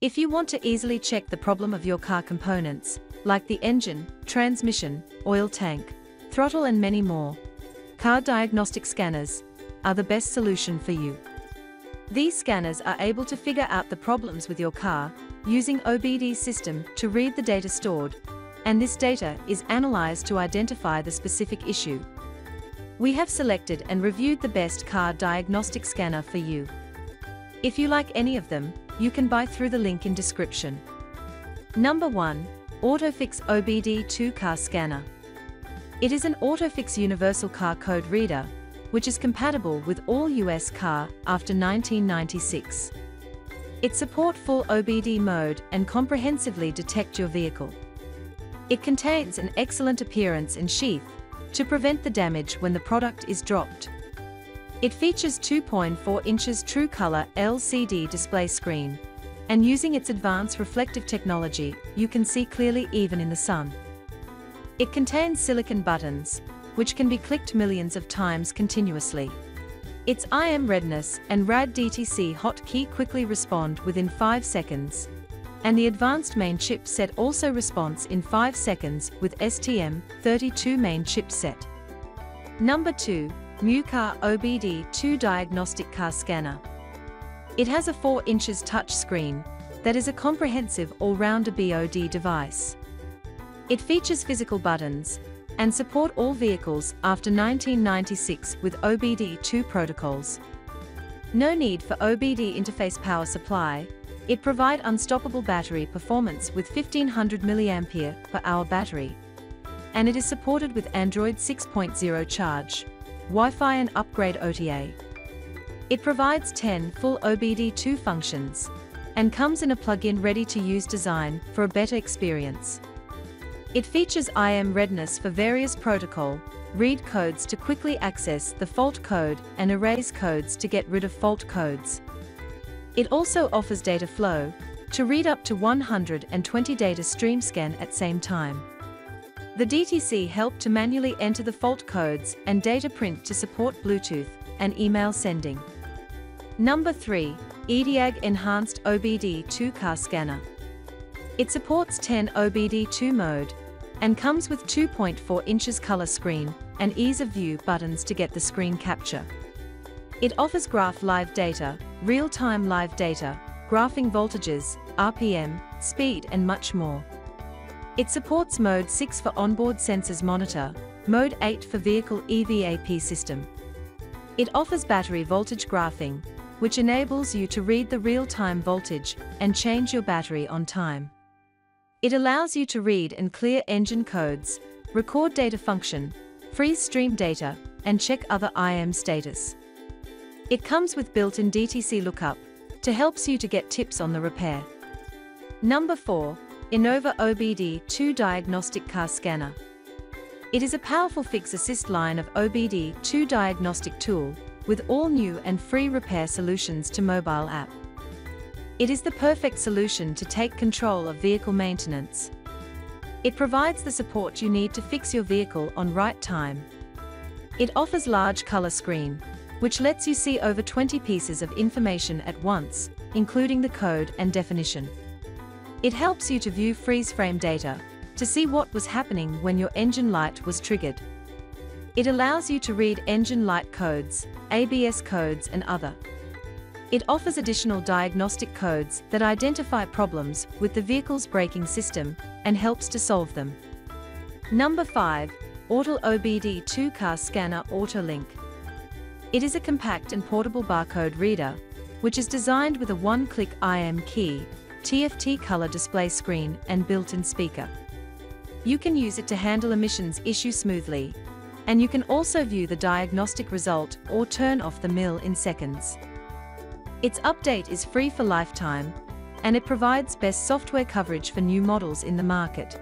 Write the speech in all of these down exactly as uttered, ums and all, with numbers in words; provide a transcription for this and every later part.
If you want to easily check the problem of your car components, like the engine, transmission, oil tank, throttle and many more, car diagnostic scanners are the best solution for you. These scanners are able to figure out the problems with your car using O B D system to read the data stored, and this data is analyzed to identify the specific issue. We have selected and reviewed the best car diagnostic scanner for you. If you like any of them, you can buy through the link in description. Number one. AutoFix O B D two Car Scanner. It is an AutoFix Universal Car Code Reader, which is compatible with all U S car after nineteen ninety-six. It supports full O B D mode and comprehensively detects your vehicle. It contains an excellent appearance and sheath to prevent the damage when the product is dropped. It features two point four inches true color L C D display screen, and using its advanced reflective technology, you can see clearly even in the sun. It contains silicon buttons, which can be clicked millions of times continuously. Its I M readiness and rad D T C hotkey quickly respond within five seconds, and the advanced main chipset also responds in five seconds with S T M thirty-two main chipset. Number two. MuCar O B D two Diagnostic Car Scanner. It has a four inches touch screen that is a comprehensive all-round B O D device. It features physical buttons and support all vehicles after nineteen ninety-six with O B D two protocols. No need for O B D interface power supply. It provides unstoppable battery performance with fifteen hundred milliamp hour battery, and it is supported with Android six point oh charge, Wi-Fi and upgrade O T A. It provides ten full O B D two functions and comes in a plug-in ready-to-use design for a better experience. It features I M readiness for various protocol, read codes to quickly access the fault code and erase codes to get rid of fault codes. It also offers data flow to read up to one hundred twenty data stream scan at same time. The D T C help to manually enter the fault codes and data print to support Bluetooth and email sending. Number three. E D I A G Enhanced O B D two Car Scanner. It supports ten O B D two mode and comes with two point four inches color screen and ease of view buttons to get the screen capture. It offers graph live data, real-time live data, graphing voltages, R P M, speed and much more. It supports mode six for onboard sensors monitor, mode eight for vehicle E V A P system. It offers battery voltage graphing, which enables you to read the real-time voltage and change your battery on time. It allows you to read and clear engine codes, record data function, freeze stream data, and check other I M status. It comes with built-in D T C lookup to helps you to get tips on the repair. Number four. Innova O B D two Diagnostic Car Scanner. It is a powerful fix assist line of O B D two diagnostic tool with all new and free repair solutions to mobile app. It is the perfect solution to take control of vehicle maintenance. It provides the support you need to fix your vehicle on right time. It offers large color screen, which lets you see over twenty pieces of information at once, including the code and definition. It helps you to view freeze frame data to see what was happening when your engine light was triggered. It allows you to read engine light codes, A B S codes and other. It offers additional diagnostic codes that identify problems with the vehicle's braking system and helps to solve them. Number five. Auto O B D two Car Scanner AutoLink. It is a compact and portable barcode reader, which is designed with a one-click I M key, T F T color display screen and built-in speaker. You can use it to handle emissions issue smoothly, and you can also view the diagnostic result or turn off the mill in seconds. Its update is free for lifetime, and it provides best software coverage for new models in the market.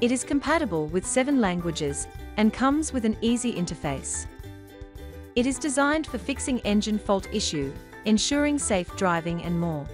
It is compatible with seven languages and comes with an easy interface. It is designed for fixing engine fault issue, ensuring safe driving and more.